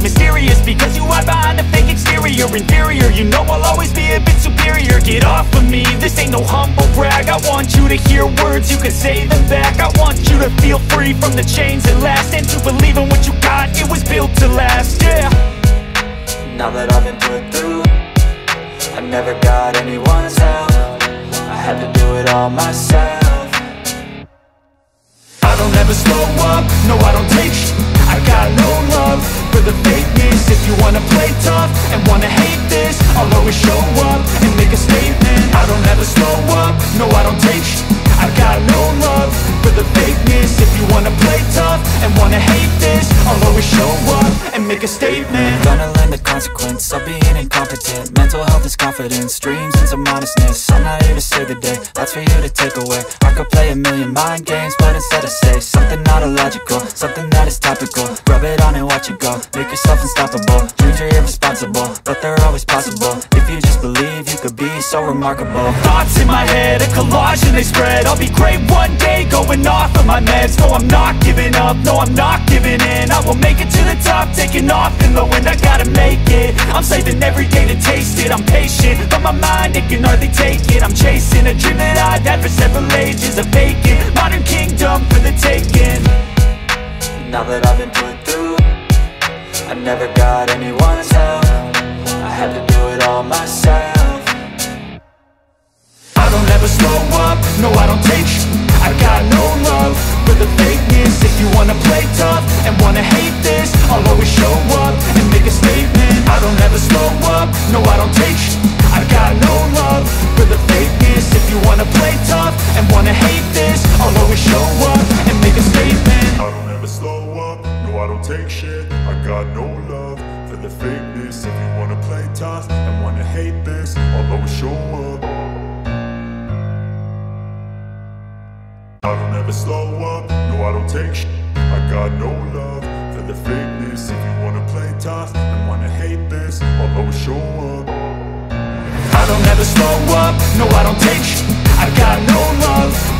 Mysterious, because you hide behind a fake exterior. Inferior, you know I'll always be a bit superior. Get off of me, this ain't no humble brag. I want you to hear words, you can say them back. I want you to feel free from the chains that last, and to believe in what you got, it was built to last, yeah. Now that I've been put through, I never got anyone's help. I had to do it all myself. I don't ever slow up, no I don't take sh*t. I got no love for the fakeness. If you wanna play tough and wanna hate this, I'll always show up and make a statement. I don't ever slow up, no I don't take sh*t. I got no love for the fakeness. If you wanna play tough and wanna hate this, I'll always show up and make a statement. Gonna learn the consequence of being incompetent. Mental health is confidence, dreams into modestness. I'm not here to save the day, that's for you to take away. I could play a million mind games, but instead I say something not illogical, something that is topical. Rub it on and watch it go, make yourself unstoppable. Dreams are irresponsible, but they're always possible. If you just believe, you could be so remarkable. Thoughts in my head, a collage and they spread. I'll be great one day, going off of my meds. No, I'm not giving up, no, I'm not giving in. I will make it to the top, taking off in the wind. I gotta make it, I'm saving every day to taste it. I'm patient, but my mind, it can hardly take it. I'm chasing a dream that I've had for several ages. A vacant, modern kingdom for the taking. Now that I've been put through, I never got anyone's help. I had to do it all myself. I don't ever slow up, no I don't take sh*t. I got no love for the fakeness. If you wanna play tough and wanna hate this, I'll always show up and make a statement. I don't ever slow up, no I don't take sh*t. I got no love for the fakeness. If you wanna play tough and wanna hate this, I'll always show up and make a statement. I don't ever slow up, no I don't take shit. I got no love for the fakeness. If you wanna play tough and wanna hate this, I'll always show up. I don't ever slow up, no I don't take sh*t. I got no love for the fakeness. If you wanna play tough and wanna hate this, I'll always show up. I don't ever slow up, no I don't take sh*t. I got no love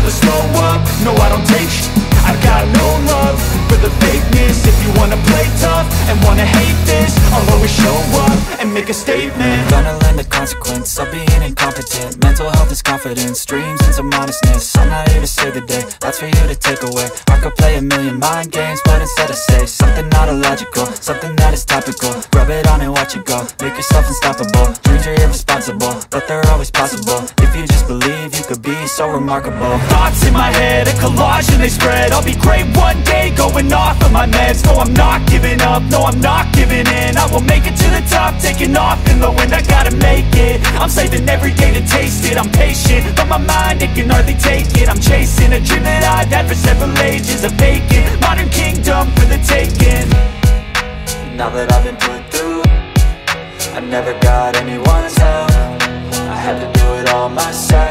ever slow up, no I don't take sh*t. I got no love for the fakeness. If you wanna play tough and wanna hate this, I'll always show up and make a statement. Gonna learn the consequence of being incompetent. Mental health is confidence, dreams and some honestness. I'm not here to save the day, that's for you to take away. I could play a million mind games, but instead I say something not illogical, something that is topical. Rub it on and watch it go, make yourself unstoppable. Dreams are irresponsible, but they're always possible. If you just believe, you could be so remarkable. Thoughts in my head, a collage and they spread. I'll be great one day, going off of my meds. No, I'm not giving up, no, I'm not giving in. I will make it to the top, taking off in the wind. I gotta make it, I'm saving every day to taste it. I'm patient, but my mind, it can hardly take it. I'm chasing a dream that I've had for several ages. A vacant, modern kingdom for the taking. Now that I've been put through, I never got anyone's help. I had to do it all myself.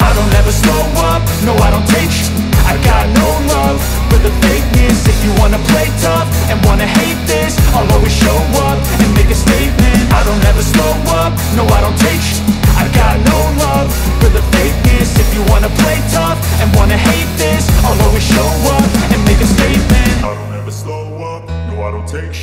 I don't ever slow up, no I don't take sh*t. I got no love for the fakeness. If you wanna play tough and wanna hate this, I'll always show up and make a statement. I don't ever slow up, no I don't take sh*t. I got no love for the fakeness. If you wanna play tough and wanna hate this, I'll always show up and make a statement. I don't ever slow up, no I don't take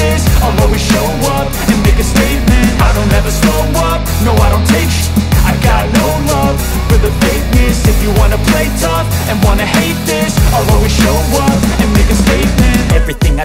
this, I'll always show up and make a statement. I don't ever slow up, no I don't take sh*t. I got no love for the fakeness. If you wanna play tough and wanna hate this, I'll always show up and make a statement. Everything I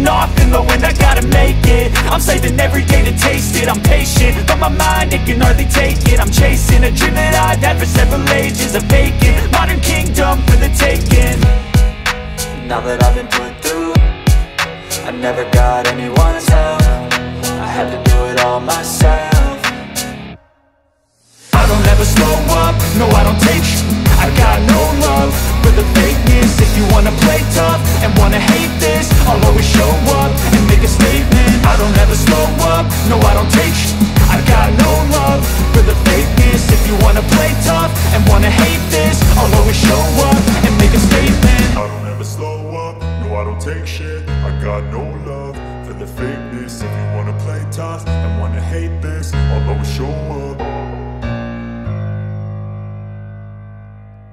off in the wind. I gotta make it, I'm saving every day to taste it. I'm patient, but my mind, it can hardly take it. I'm chasing a dream that I've had for several ages. A vacant, modern kingdom for the taking. Now that I've been put through, I never got anyone's help. I had to do it all myself. I don't ever slow up, no I don't take sh*t. I got no love for the fakeness. If you wanna play tough and wanna hate this, I'll always show up and make a statement. I don't ever slow up, no I don't take sh*t. I got no love for the fakeness. If you wanna play tough and wanna hate this, I'll always show up and make a statement. I don't ever slow up, no I don't take shit. I got no love for the fakeness. If you wanna play tough and wanna hate this, I'll always show up.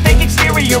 fake exterior.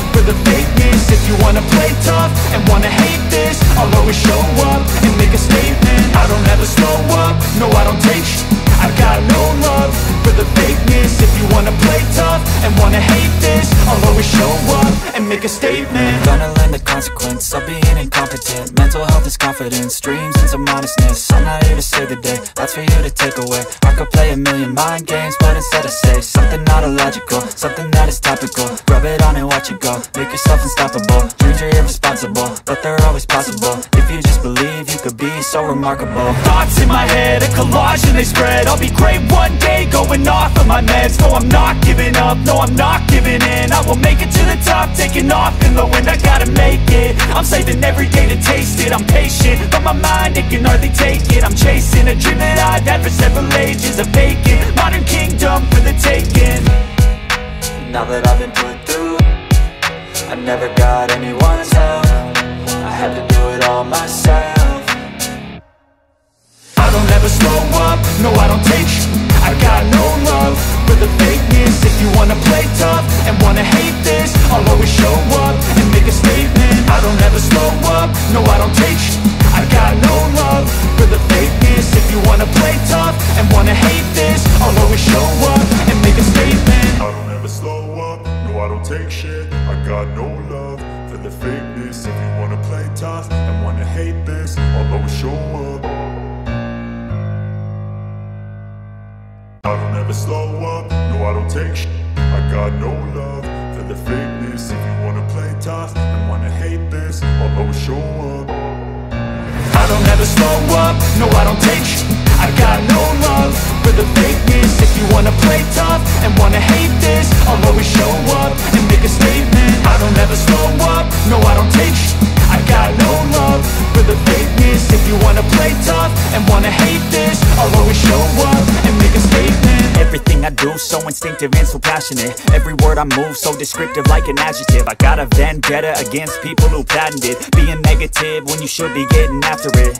for the fakeness. If you wanna play tough and wanna hate this, I'll always show up and make a statement. I don't ever slow up, no I don't take sh*t. I got no love for the fakeness. If you wanna play tough and wanna hate this, I'll always show up and make a statement. Gonna learn the consequence of being incompetent. Mental health is confidence, dreams and some honestness. I'm not here to save the day, that's for you to take away. I could play a million mind games, but instead I say something not illogical, something that is topical. Rub it on and watch it go, make yourself unstoppable. Dreams are irresponsible, but they're always possible. If you just believe, you could be so remarkable. Thoughts in my head, a collage and they spread. I'll be great one day, going off of my meds. No, I'm not giving up, no, I'm not giving in. I will make it to the top, taking off in the wind. I gotta make it, I'm saving every day to taste it. I'm patient, but my mind, it can hardly take it. I'm chasing a dream that I've had for several ages, a vacant modern kingdom for the taking. Now that I've been put through, I never got anyone's help. I had to do it all myself. I don't ever slow up, no I don't take sh*t. I got no love for the fakeness. If you wanna play tough and wanna hate this, I'll always show up and make a statement. I don't ever slow up, no I don't take sh*t. I got no love for the fakeness. If you wanna play tough and wanna hate this, I'll always show up and make a statement. I don't ever slow up, no I don't take shit. I got no love for the fakeness. If you wanna play tough and wanna hate this, I'll always show up. I don't ever slow up, no I don't take sh*t. I got no love for the fakeness. If you wanna play tough and wanna hate this, I'll always show up. I don't ever slow up, no I don't take sh*t. I got no love for the fakeness. If you wanna play tough and wanna hate this, I'll always show up and make a statement. I don't ever slow up, no I don't take sh*t. I got no love for the fakeness. If you wanna play tough and wanna hate this, I'll always show up and make a statement. Everything I do, so instinctive and so passionate. Every word I move, so descriptive like an adjective. I got a vendetta against people who patented being negative when you should be getting after it.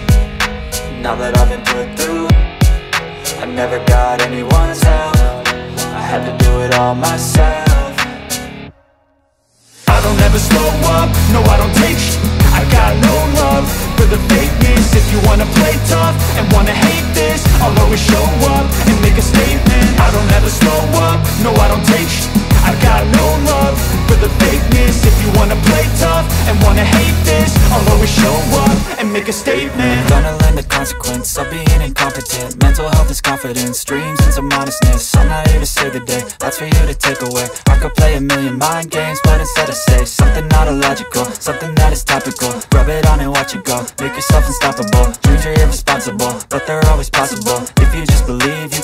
Now that I've been put through, I never got anyone's help. I had to do it all myself. I don't ever slow up, no I don't take sh*t. I got no love for the fakeness. If you wanna play tough and wanna hate this, I'll always show up and make a statement. I don't ever slow up, no I don't take sh*t. I got no love for the fakeness. If you wanna play tough and wanna hate this, I'll always show up and make a statement. Gonna learn the consequence of being incompetent. Mental health is confidence, dreams and some honestness. I'm not here to save the day, that's for you to take away. I could play a million mind games, but instead I say something not illogical, something that is topical. Rub it on and watch it go, make yourself unstoppable. Dreams are irresponsible, but they're always possible. If you just believe, you